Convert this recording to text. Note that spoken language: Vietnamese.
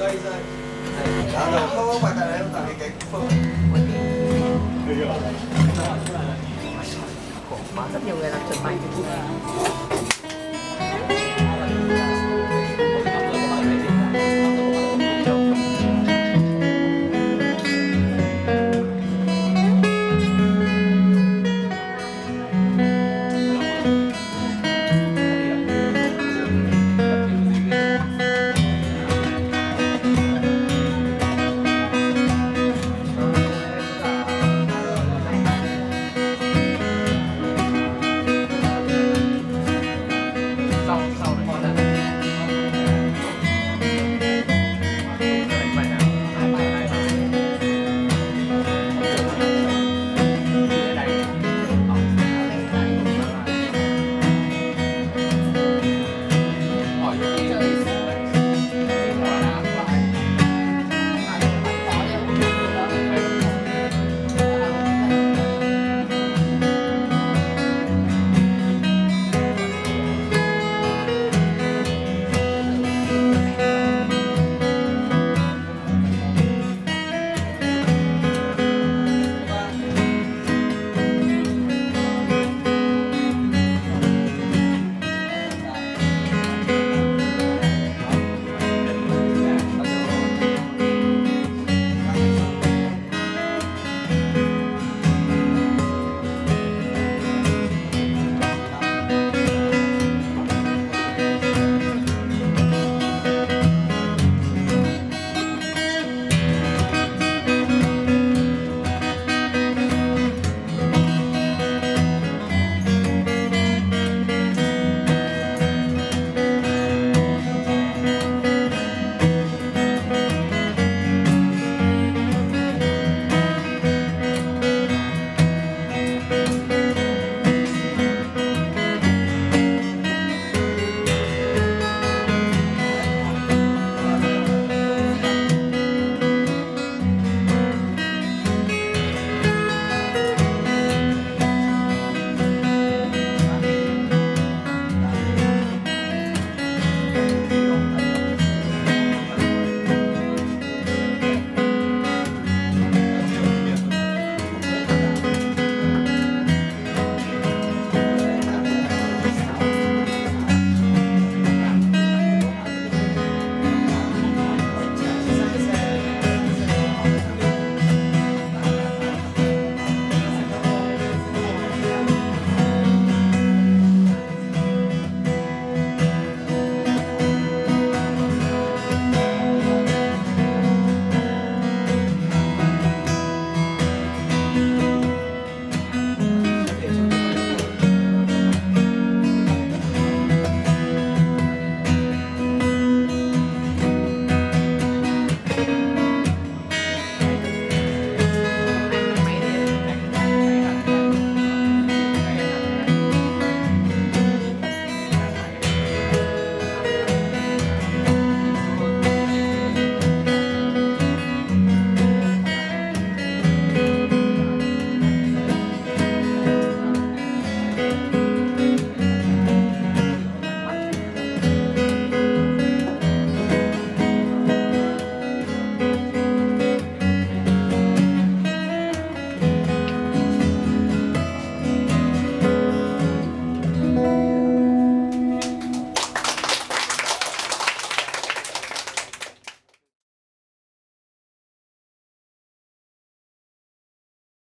dây không phải cái này, em tặng cái phơ. Có rất nhiều người làm chuẩn mày.